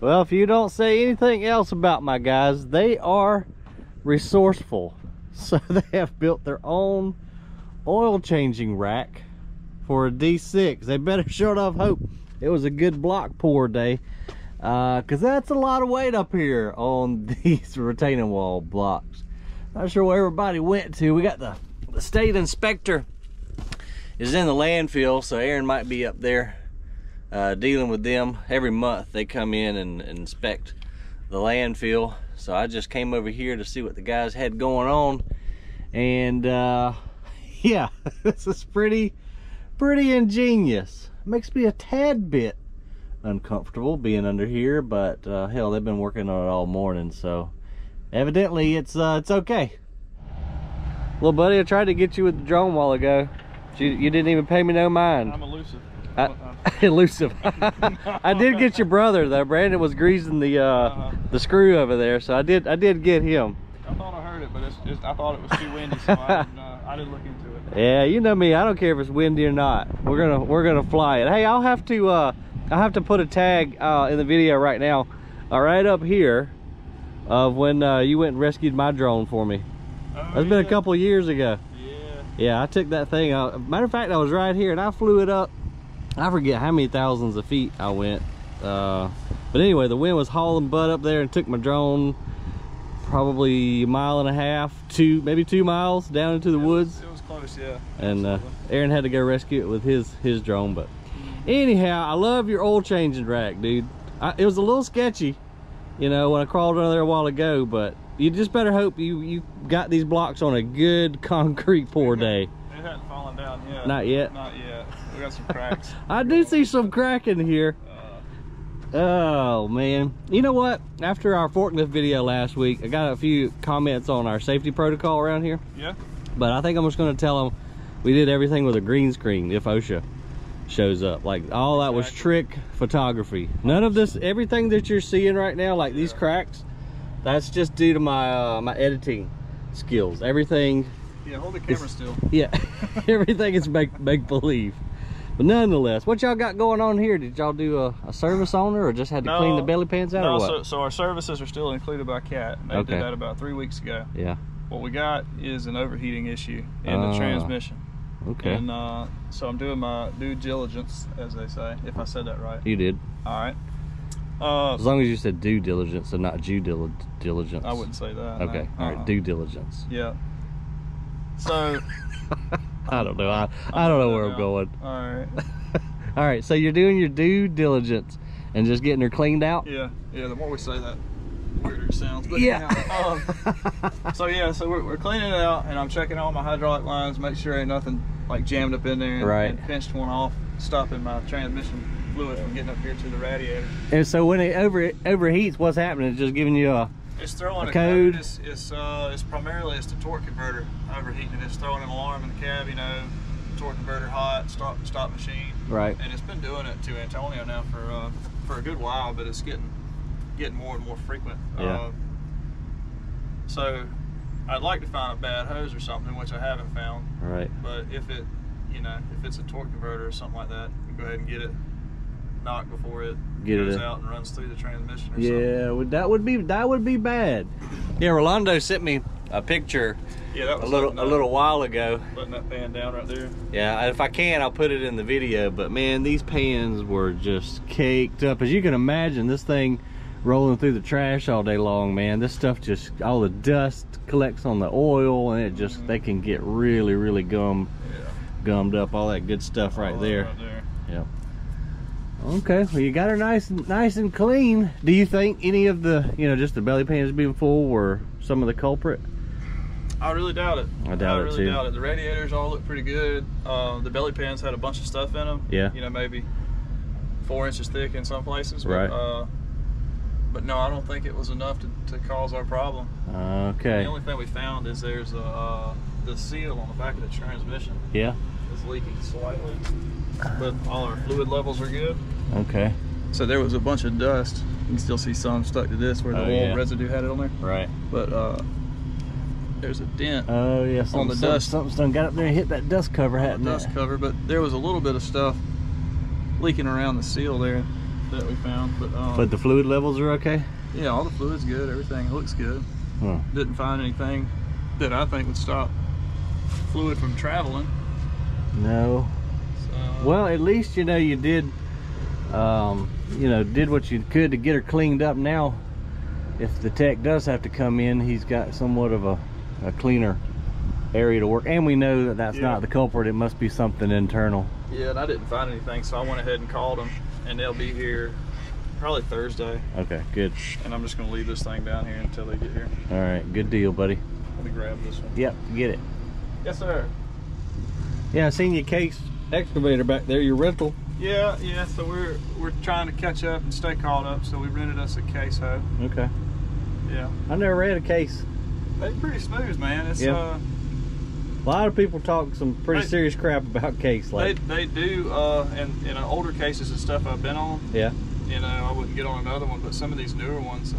Well, if you don't say anything else about my guys, they are resourceful. So they have built their own oil changing rack for a D6. They better short of hope it was a good block pour day, because that's a lot of weight up here on these retaining wall blocks. Not sure where everybody went to. We got the state inspector is in the landfill, so Aaron might be up there dealing with them. Every month they come in and inspect the landfill. So I just came over here to see what the guys had going on, and yeah, this is pretty ingenious. Makes me a tad bit uncomfortable being under here, but hell, they've been working on it all morning, so evidently it's okay. Little buddy, I tried to get you with the drone a while ago, but you didn't even pay me no mind. I'm elusive. Elusive. I did get your brother though. Brandon was greasing the screw over there, so I did get him. I thought I heard it, but I thought it was too windy, so I didn't look into it. Yeah, you know me. I don't care if it's windy or not. We're gonna fly it. Hey, I'll have to put a tag in the video right now, right up here, of when you went and rescued my drone for me. That's been a couple of years ago. Yeah, I took that thing out. Matter of fact, I was right here and I flew it up. I forget how many thousands of feet I went, but anyway, the wind was hauling butt up there and took my drone probably a mile and a half, maybe 2 miles down into the woods. It was close, yeah. And Aaron had to go rescue it with his drone, but anyhow, I love your oil changing rack, dude. It was a little sketchy, you know, when I crawled under there a while ago, but you just better hope you got these blocks on a good concrete pour day. It hasn't fallen down yet. Not yet. Not yet. We got some cracks. I do see some crack in here. Oh man, you know what, after our forklift video last week, I got a few comments on our safety protocol around here. Yeah, but I think I'm just going to tell them we did everything with a green screen if OSHA shows up. Like all that was trick photography. None of this, everything that you're seeing right now, like these cracks, that's just due to my my editing skills. Everything. Yeah, hold the camera still. Yeah, everything is make believe. But nonetheless, what y'all got going on here? Did y'all do a service on her, or just had to clean the belly pans out? No, or what? So our services are still included by CAT. They did that about 3 weeks ago. Yeah. What we got is an overheating issue in the transmission. Okay. And so I'm doing my due diligence, as they say, if I said that right. You did. All right. As long as you said due diligence and not due diligence. I wouldn't say that. Okay. No. All right. Due diligence. Yeah. So. I don't know. I don't know where I'm going. Alright. Alright, so you're doing your due diligence and just getting her cleaned out? Yeah, yeah, the more we say that, the weirder it sounds. But yeah. Anyhow, so we're cleaning it out, and I'm checking all my hydraulic lines, make sure ain't nothing like jammed up in there and, and pinched one off, stopping my transmission fluid from getting up here to the radiator. And so when it overheats, what's happening? It's just giving you a... It's throwing a code. It's primarily the torque converter overheating. It's throwing an alarm in the cab, you know, torque converter hot, stop machine. Right. And it's been doing it to Antonio now for a good while, but it's getting more and more frequent. Yeah. So I'd like to find a bad hose or something, which I haven't found. Right. But if it's a torque converter or something like that, you can go ahead and get it knocked before it goes out and runs through the transmission or something. Yeah, that would be bad. Yeah, Rolando sent me a picture that was a little while ago. Putting that pan down right there. Yeah, if I can, I'll put it in the video, but man, these pans were just caked up. As you can imagine, this thing rolling through the trash all day long, man. This stuff just, all the dust collects on the oil, and it just, they can get really, really gummed up, all that good stuff right there. Yeah. Okay, well you got her nice and clean. Do you think any of the, just the belly pans being full were some of the culprit? I really doubt it. I doubt it too. The radiators all look pretty good. The belly pans had a bunch of stuff in them. Yeah. You know, maybe 4 inches thick in some places. But, but no, I don't think it was enough to cause our problem. Okay. The only thing we found is there's the seal on the back of the transmission. Yeah. It's leaking slightly, but all our fluid levels are good. Okay. So there was a bunch of dust. You can still see some stuck to this where the oil residue had it on there. Right. But there's a dent. Oh yeah. On the dust. Something's done got up there and hit that dust cover. But there was a little bit of stuff leaking around the seal there. that we found. But the fluid levels are okay? Yeah, all the fluid's good. Everything looks good. Huh. Didn't find anything that I think would stop fluid from traveling. No. So, well, at least, you know, you did, did what you could to get her cleaned up. Now, if the tech does have to come in, he's got somewhat of a cleaner area to work. And we know that that's not the culprit. It must be something internal. Yeah, and I didn't find anything, so I went ahead and called them, and they'll be here probably Thursday. Okay, good. And I'm just going to leave this thing down here until they get here. All right, good deal, buddy. Let me grab this one. Yep, get it. Yes, sir. Yeah, I seen your Case excavator back there, your rental. Yeah, yeah, so we're trying to catch up and stay caught up, so we rented us a Case hoe. Okay. Yeah. I never ran a Case. They're pretty smooth, man. It's a lot of people talk some pretty serious crap about Case lately. They do, and older Cases and stuff I've been on. Yeah. You know, I wouldn't get on another one, but some of these newer ones,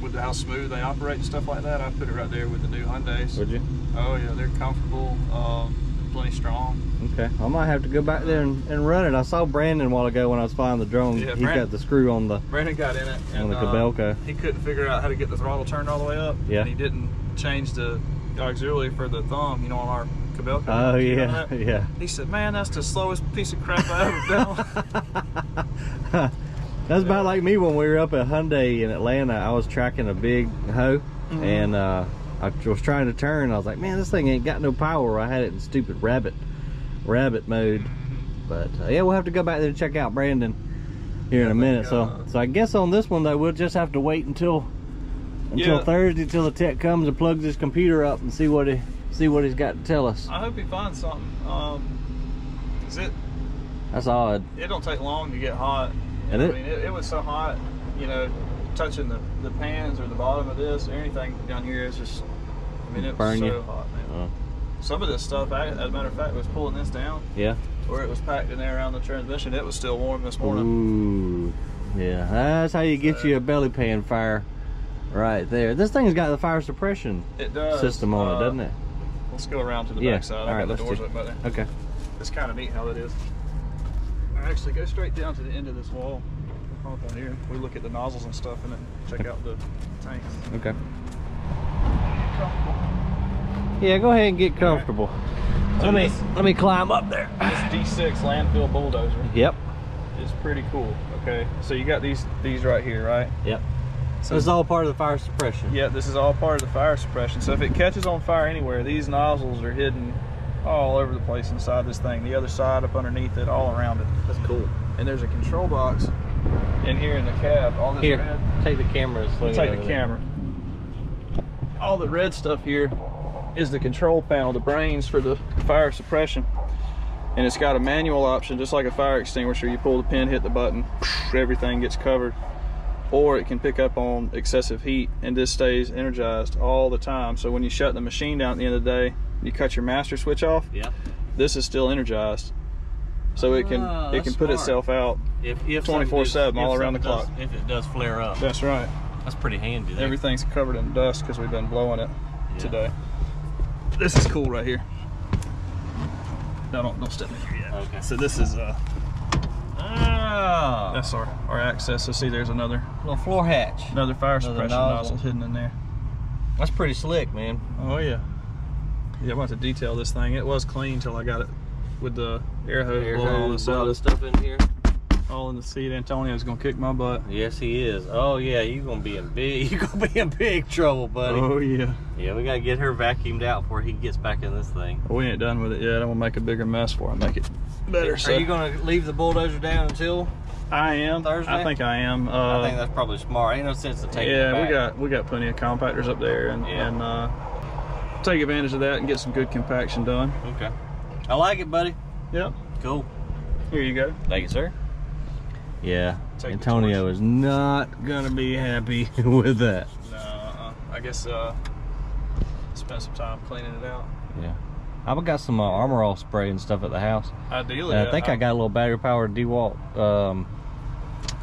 with how smooth they operate and stuff like that, I put it right there with the new Hyundais. Would you? Oh yeah, they're comfortable, plenty strong. Okay, I might have to go back there and run it. I saw Brandon a while ago when I was flying the drone. Yeah, he got the screw on the. Brandon got in it on the Kobelco. He couldn't figure out how to get the throttle turned all the way up. Yeah. And he didn't change the auxiliary for the thumb, you know, on our Kobelco. Oh yeah, yeah. He said, "Man, that's the slowest piece of crap I ever done." That's about like me when we were up at Hyundai in Atlanta. I was tracking a big hoe, and I was trying to turn. I was like, man, this thing ain't got no power. I had it in stupid rabbit mode. But yeah, we'll have to go back there and check out Brandon here in a minute. So I guess on this one though, we'll just have to wait until Thursday, till the tech comes and plugs his computer up and see what he's got to tell us. I hope he finds something. That's odd. It don't take long to get hot. And I mean, it was so hot, you know, touching the pans or the bottom of this or anything down here is just, I mean, it was so hot, man. Some of this stuff, as a matter of fact, was pulling this down. Yeah. Or it was packed in there around the transmission. It was still warm this morning. Ooh, yeah. That's how you get you a belly pan fire right there. This thing's got the fire suppression system on it, doesn't it? Let's go around to the back side. All right, let's do it. Okay. It's kind of neat how it is. Actually, go straight down to the end of this wall on here. We look at the nozzles and stuff, and then check out the tanks. Okay. Yeah, go ahead and get comfortable. Right. So let me climb up there. This D6 landfill bulldozer. Yep. It's pretty cool. Okay. So you got these right here, right? Yep. So this is all part of the fire suppression. Yeah, this is all part of the fire suppression. So if it catches on fire anywhere, these nozzles are hidden all over the place inside this thing, the other side, up underneath it, all around it. That's cool. And there's a control box in here in the cab. All this here, red. Take the camera. Take the camera. All the red stuff here is the control panel, the brains for the fire suppression. And it's got a manual option, just like a fire extinguisher. You pull the pin, hit the button, everything gets covered. Or it can pick up on excessive heat, and this stays energized all the time. So when you shut the machine down at the end of the day, you cut your master switch off. Yeah. This is still energized, so it can put itself out 24/7 all around the clock. If it does flare up. That's right. That's pretty handy. There. Everything's covered in dust because we've been blowing it today. This is cool right here. No, don't step in here yet. Okay. So this is that's our access. So see, there's another little floor hatch. Another fire suppression nozzle hidden in there. That's pretty slick, man. Oh yeah. Yeah, I'm about to detail this thing. It was clean till I got it with the air hose. All this stuff in here. All in the seat. Antonio's gonna kick my butt. Yes, he is. Oh yeah, you're gonna be in big trouble, buddy. Oh yeah. Yeah, we gotta get her vacuumed out before he gets back in this thing. We ain't done with it yet. I'm gonna make a bigger mess before I make it better. So. Are you gonna leave the bulldozer down until? I am. Thursday? I think I am. I think that's probably smart. Ain't no sense to take it back. We got plenty of compactors up there and take advantage of that and get some good compaction done. Okay. I like it, buddy. Yep. Cool. Here you go. Thank you, sir. Yeah. Antonio is not gonna be happy with that. No, I guess spend some time cleaning it out. Yeah. I've got some Armor All spray and stuff at the house. Ideally. I think I got a little battery powered Dewalt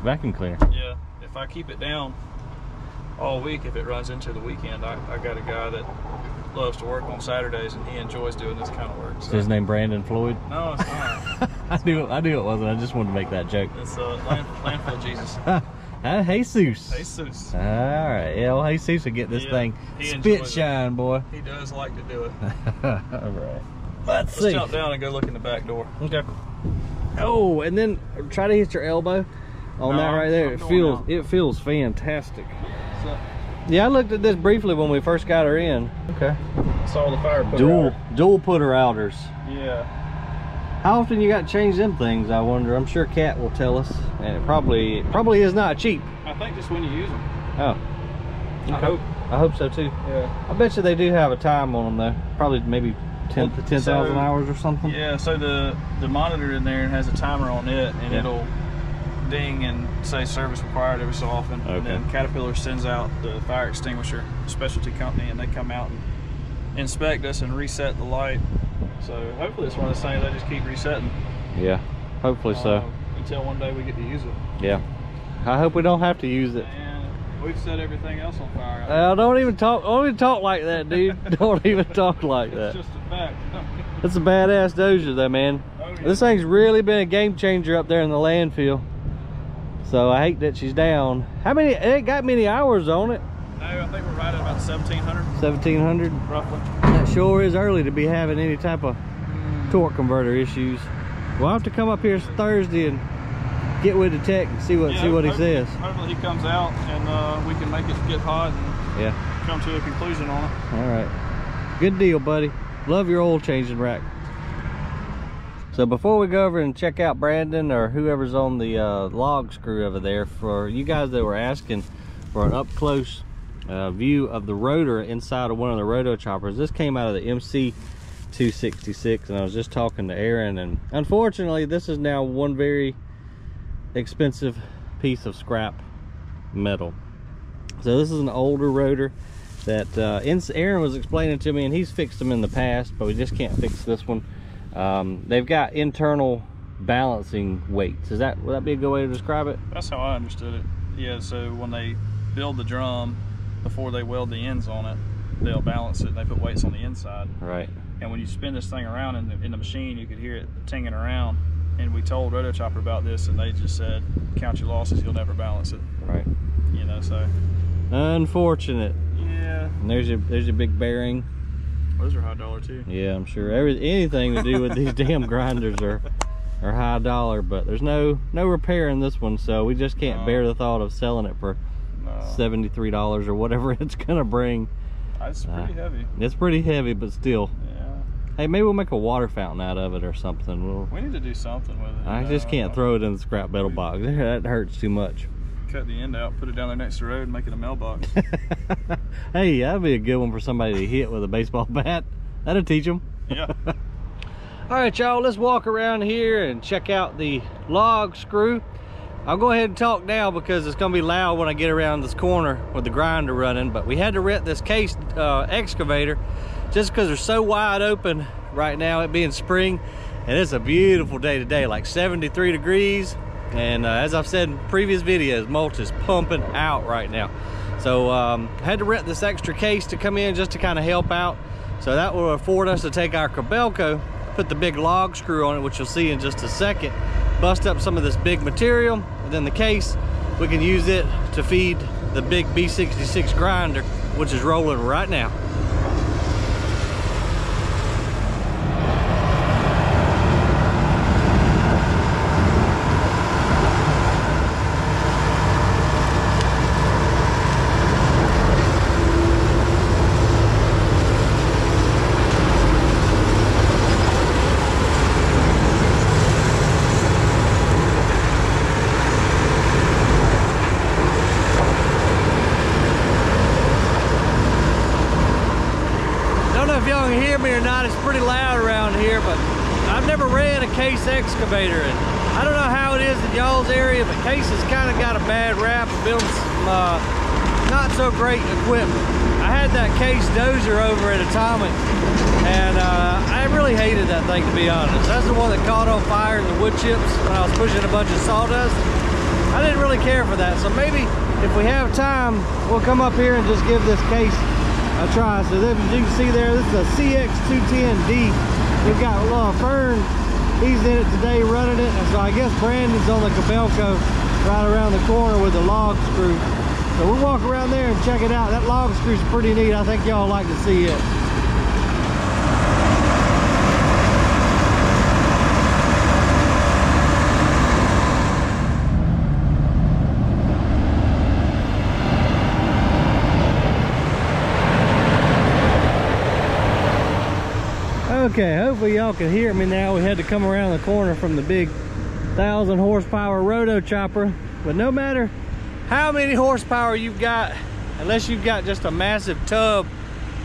vacuum cleaner. Yeah. If I keep it down all week, if it runs into the weekend, I got a guy that loves to work on Saturdays, and he enjoys doing this kind of work. So. Is his name Brandon Floyd? No, it's not. I knew it wasn't. I just wanted to make that joke. It's landfill Jesus. Jesus. Jesus. All right. Yeah, well, Jesus will get this thing spit shine, boy. He does like to do it. All right. Let's jump down and go look in the back door. Okay. Oh, and then try to hit your elbow on that right there. It feels fantastic. So, yeah, I looked at this briefly when we first got her in. Okay. Saw the fire putter dual putter outers. Yeah. How often you got to change them things, I wonder? I'm sure Cat will tell us, and it probably is not cheap. I think just when you use them. Oh. Okay. I hope so too. Yeah. I bet you they do have a time on them though. Probably maybe 10,000 hours or something. Yeah. So the monitor in there has a timer on it, and it'll ding and say service required every so often. Okay. And then Caterpillar sends out the fire extinguisher specialty company, and they come out and inspect us and reset the light. So hopefully it's one of those things they just keep resetting. Yeah, hopefully so. Until one day we get to use it. Yeah. I hope we don't have to use it. And we've set everything else on fire. Don't even talk like that, dude. Don't even talk like that. It's just a fact. That's a badass dozer though, man. Oh, yeah. This thing's really been a game changer up there in the landfill. So I hate that she's down. It ain't got many hours on it. No, I think we're right at about 1,700. 1,700? Roughly. That sure is early to be having any type of torque converter issues. We'll have to come up here Thursday and get with the tech and see what he says. Hopefully he comes out and we can make it get hot and come to a conclusion on it. All right. Good deal, buddy. Love your oil changing rack. So before we go over and check out Brandon or whoever's on the log screw over there, for you guys that were asking for an up-close view of the rotor inside of one of the Rotochoppers. This came out of the MC-266, and I was just talking to Aaron, and unfortunately this is now one very expensive piece of scrap metal. So this is an older rotor that Aaron was explaining to me, and he's fixed them in the past, but we just can't fix this one. They've got internal balancing weights. Would that be a good way to describe it? That's how I understood it. Yeah, so when they build the drum, before they weld the ends on it, they'll balance it and they put weights on the inside. Right. And when you spin this thing around in the machine, you could hear it tinging around. And we told Rotochopper about this, and they just said, count your losses, you'll never balance it. Right. You know, so. Unfortunate. Yeah. And there's your big bearing. Those are high dollar too. Yeah, I'm sure. Anything to do with these damn grinders are high dollar, but there's no repair in this one, so we just can't bear the thought of selling it for $73 or whatever it's gonna bring. It's pretty heavy. It's pretty heavy, but still. Yeah. Hey, maybe we'll make a water fountain out of it or something. We need to do something with it. I just can't throw it in the scrap metal box. That hurts too much. Cut the end out, put it down there next to the road, and make it a mailbox. Hey, that'd be a good one for somebody to hit with a baseball bat. That'll teach them. Yeah. All right, y'all. Let's walk around here and check out the log screw. I'll go ahead and talk now because it's gonna be loud when I get around this corner with the grinder running, but we had to rent this case excavator just because they're so wide open right now, it being spring, and it's a beautiful day today, like 73 degrees, and as I've said in previous videos, mulch is pumping out right now. So I had to rent this extra case to come in just to kind of help out. So that will afford us to take our Kobelco, put the big log screw on it, which you'll see in just a second, bust up some of this big material, and then the case, we can use it to feed the big B66 grinder, which is rolling right now. Excavator, and I don't know how it is in y'all's area, but Case has kind of got a bad rap of building some not so great equipment. I had that Case dozer over at Atomic, and I really hated that thing, to be honest. That's the one that caught on fire in the wood chips when I was pushing a bunch of sawdust. I didn't really care for that, so maybe if we have time, we'll come up here and just give this Case a try. So as you can see there, this is a CX-210D. We've got a lot of fern He's in it today running it, and so I guess Brandon's on the Kobelco right around the corner with the log screw. So we'll walk around there and check it out. That log screw's pretty neat. I think y'all like to see it. Okay, hopefully y'all can hear me now. We had to come around the corner from the big 1,000 horsepower Rotochopper. But no matter how many horsepower you've got, unless you've got just a massive tub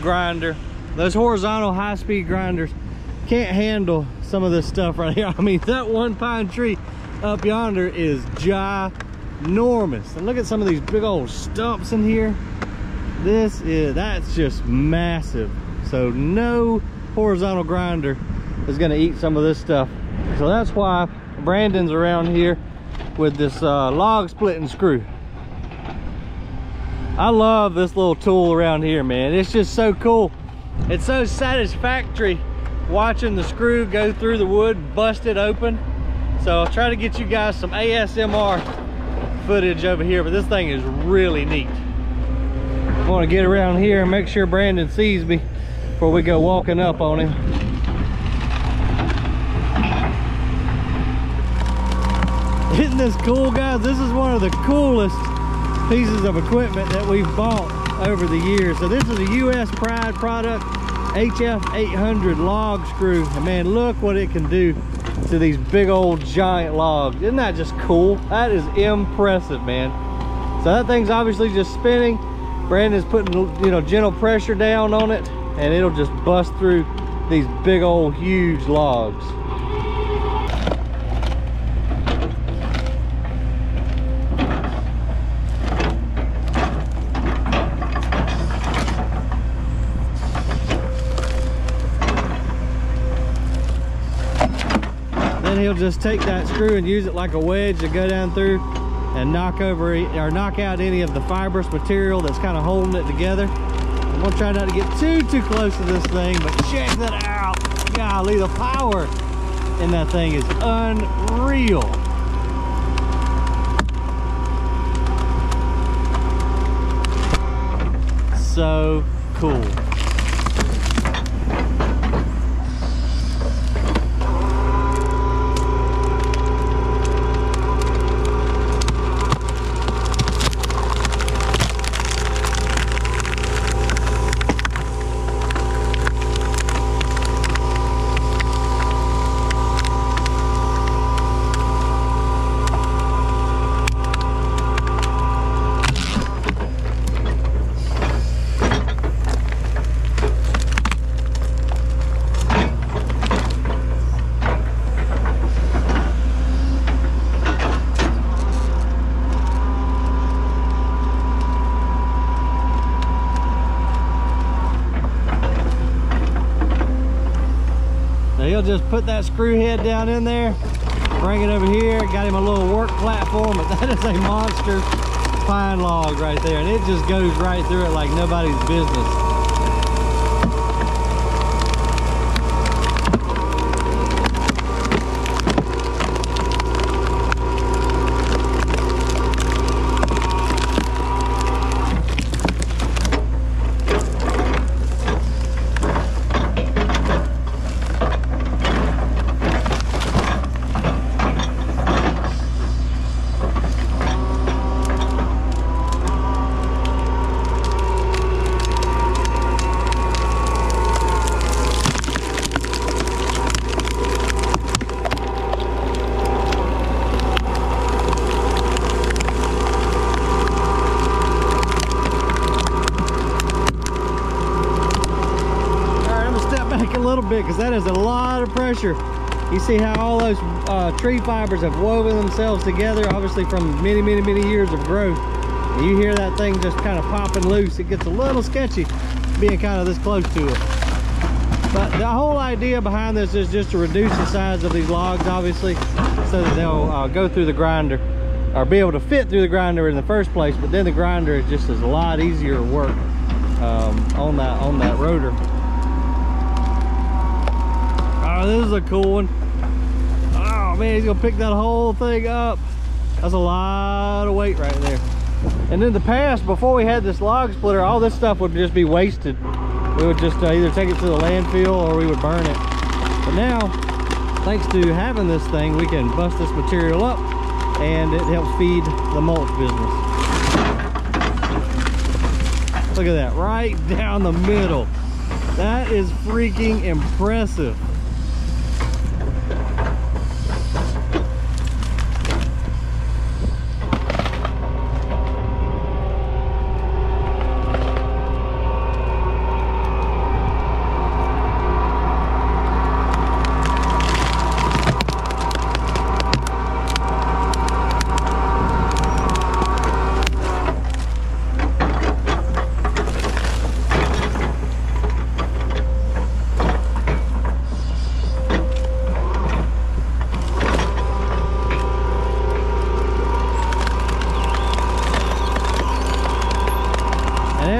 grinder, those horizontal high-speed grinders can't handle some of this stuff right here. I mean, that one pine tree up yonder is ginormous. And look at some of these big old stumps in here. That's just massive. So no horizontal grinder is going to eat some of this stuff, so that's why Brandon's around here with this log splitting screw. I love this little tool around here, man. It's just so cool. It's so satisfactory watching the screw go through the wood, bust it open. So I'll try to get you guys some ASMR footage over here, but this thing is really neat. I want to get around here and make sure Brandon sees me before we go walking up on him. Isn't this cool, guys? This is one of the coolest pieces of equipment that we've bought over the years. So this is a U.S. Pride product, HF800 log screw. And man, look what it can do to these big old giant logs. Isn't that just cool? That is impressive, man. So that thing's obviously just spinning. Brandon's putting, you know, gentle pressure down on it, and it'll just bust through these big old huge logs. Then he'll just take that screw and use it like a wedge to go down through and knock out any of the fibrous material that's kind of holding it together. I'm gonna try not to get too close to this thing, but check that out. Golly, the power in that thing is unreal. So cool. Just put that screw head down in there, bring it over here. Got him a little work platform, but that is a monster pine log right there, and it just goes right through it like nobody's business. Because that is a lot of pressure. You see how all those tree fibers have woven themselves together, obviously from many years of growth. And you hear that thing just kind of popping loose. It gets a little sketchy being kind of this close to it. But the whole idea behind this is just to reduce the size of these logs, obviously, so that they'll go through the grinder, or be able to fit through the grinder in the first place. But then the grinder is just a lot easier work on that rotor. This is a cool one. man, he's gonna pick that whole thing up. That's a lot of weight right there. And in the past, before we had this log splitter, all this stuff would just be wasted. We would just either take it to the landfill or we would burn it. But now, thanks to having this thing, we can bust this material up and it helps feed the mulch business. Look at that, right down the middle. That is freaking impressive.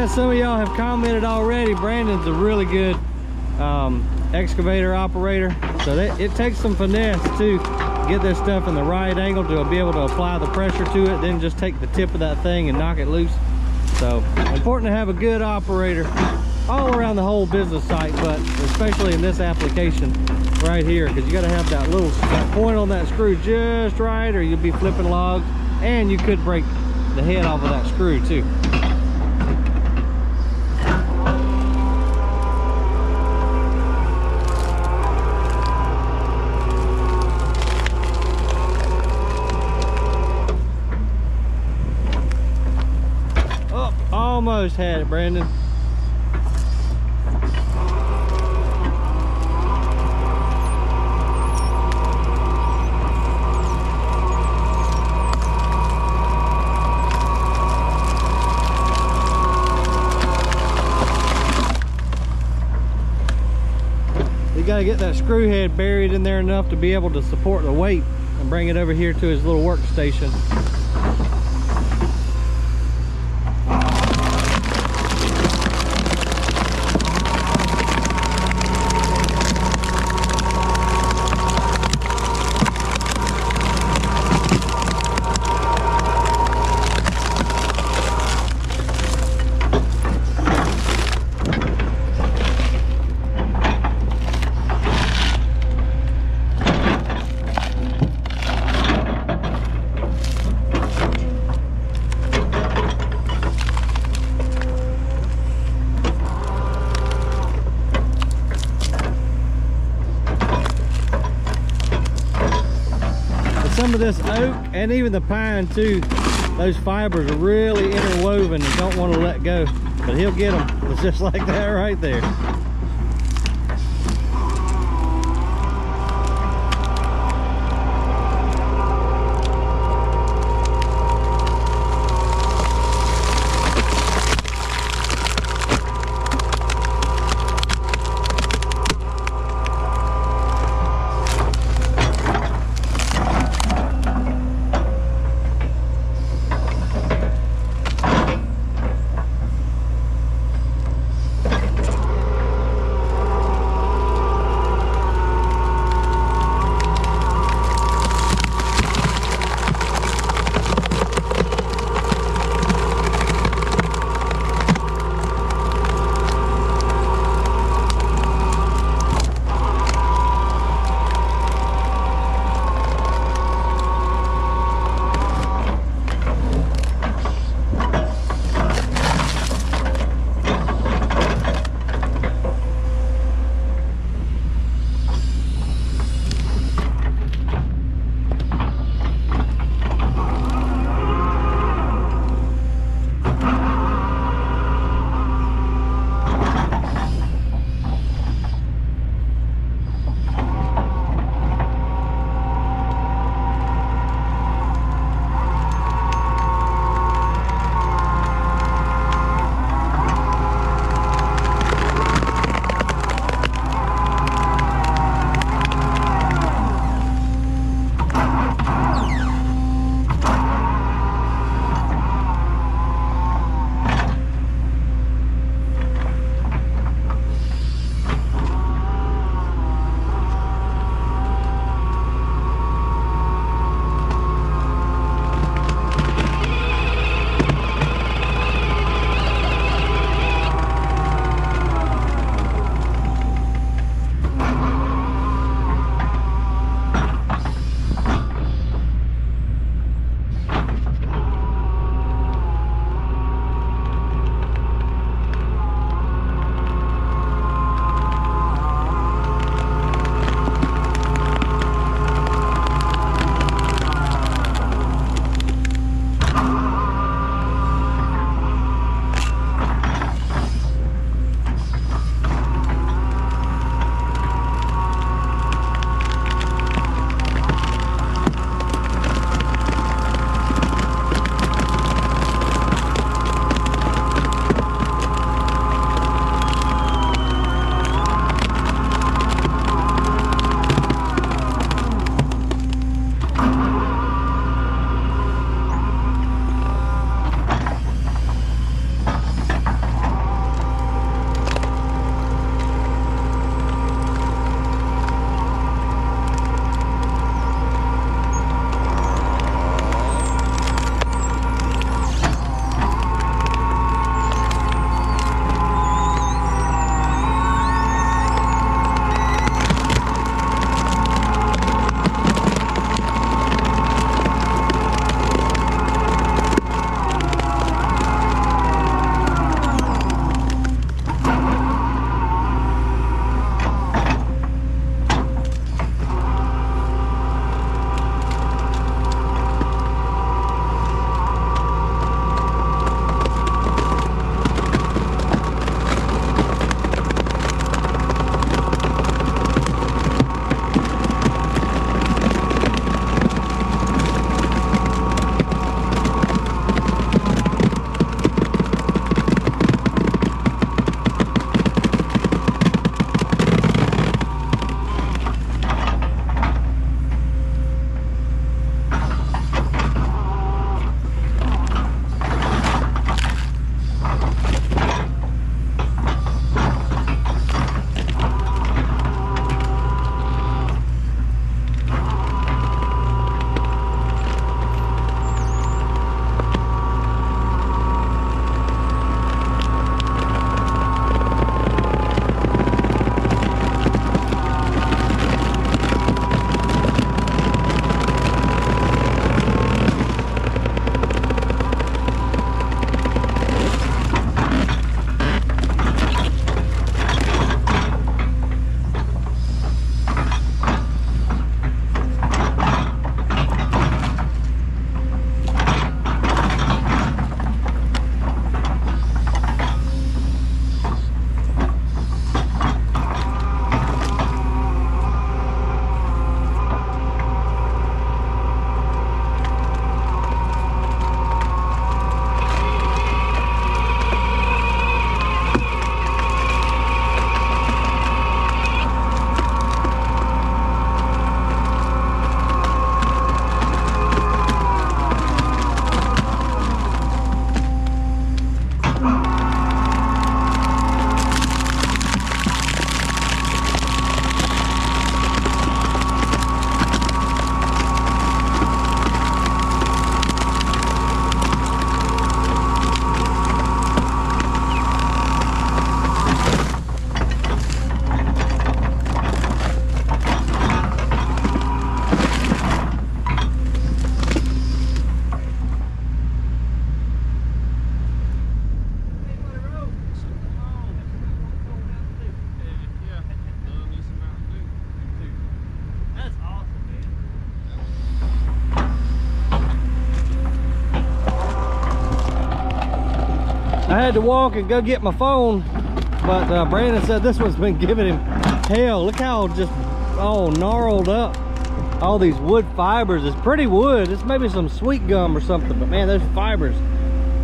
Some of y'all have commented already, Brandon's a really good excavator operator, so that it takes some finesse to get this stuff in the right angle to be able to apply the pressure to it, then just take the tip of that thing and knock it loose. So important to have a good operator all around the whole business site, but especially in this application right here, because you got to have that little point on that screw just right, or you'll be flipping logs and you could break the head off of that screw too. Almost had it, Brandon. You got to get that screw head buried in there enough to be able to support the weight and bring it over here to his little workstation. This oak and even the pine too, those fibers are really interwoven and don't want to let go, but he'll get them. It's just like that right there. I had to walk and go get my phone, but Brandon said this one's been giving him hell. Look how just all gnarled up all these wood fibers. It's pretty wood. It's maybe some sweet gum or something, but man, those fibers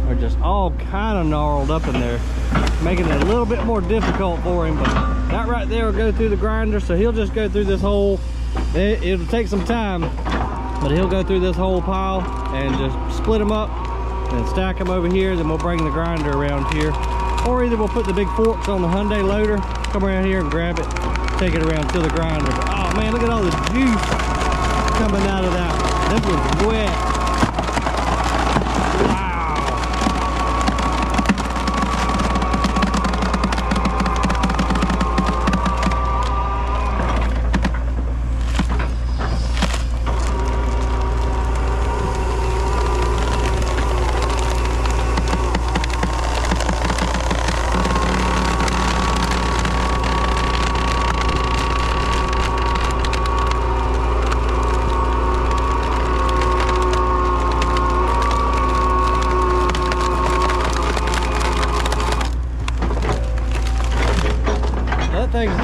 are just all kind of gnarled up in there, making it a little bit more difficult for him. But that right there will go through the grinder, so he'll just go through this whole, it'll take some time, but he'll go through this whole pile and just split them up and stack them over here. Then we'll bring the grinder around here, or either we'll put the big forks on the Hyundai loader, come around here and grab it, take it around to the grinder. But, oh man, look at all the juice coming out of that. This one's wet.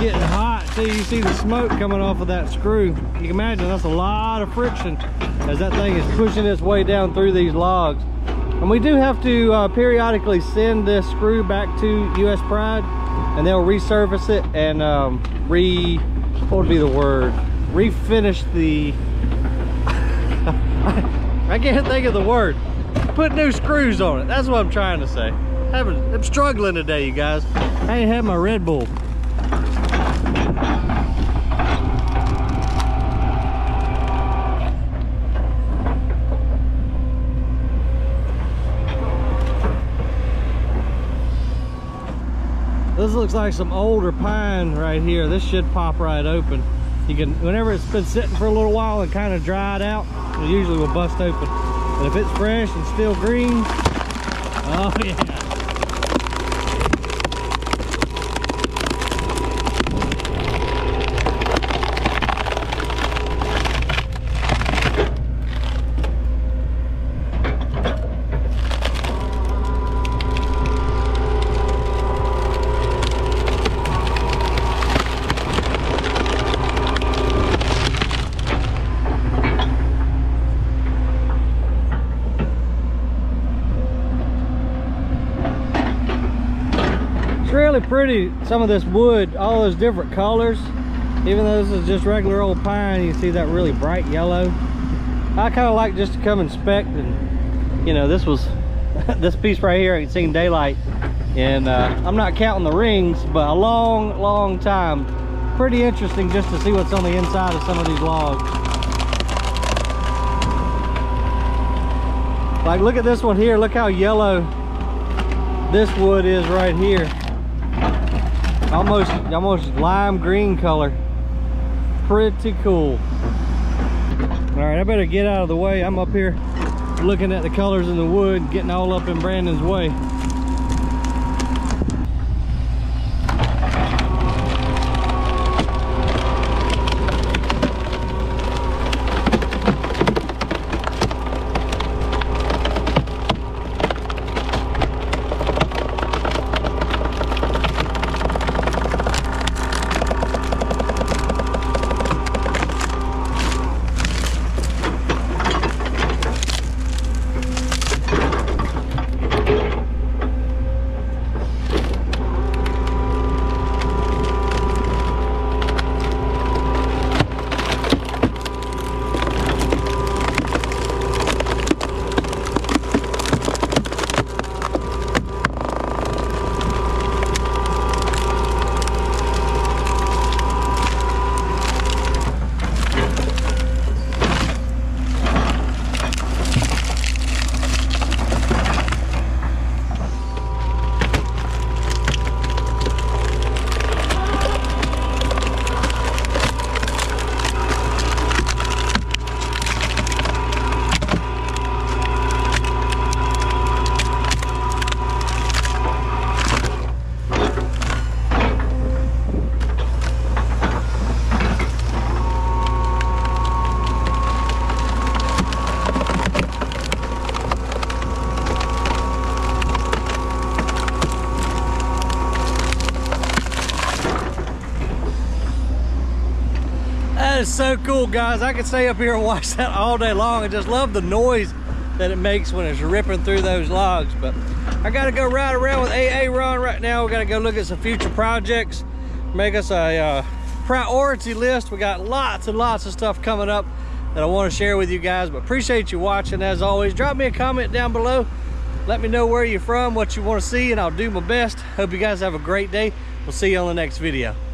Getting hot, so you see the smoke coming off of that screw. You can imagine that's a lot of friction as that thing is pushing its way down through these logs. And we do have to periodically send this screw back to U.S. Pride, and they'll resurface it and refinish the I can't think of the word. Put new screws on it. That's what I'm trying to say. I'm struggling today, you guys. I ain't had my Red Bull. This looks like some older pine right here. This should pop right open. You can, whenever it's been sitting for a little while and kind of dried out, it usually will bust open. But if it's fresh and still green, oh yeah. Pretty, some of this wood, all those different colors. Even though this is just regular old pine, you see that really bright yellow. I kind of like just to come inspect, and you know, this was this piece right here ain't seen daylight, and I'm not counting the rings, but a long time. Pretty interesting just to see what's on the inside of some of these logs. Like look at this one here, look how yellow this wood is right here. Almost lime green color. Pretty cool. All right, I better get out of the way. I'm up here looking at the colors in the wood, getting all up in Brandon's way. is so cool, guys. I could stay up here and watch that all day long. I just love the noise that it makes when it's ripping through those logs. But I gotta go ride around with AA Ron right now. We gotta go look at some future projects, make us a priority list. We got lots and lots of stuff coming up that I want to share with you guys, but appreciate you watching as always. Drop me a comment down below. Let me know where you're from, what you want to see, and I'll do my best. Hope you guys have a great day. We'll see you on the next video.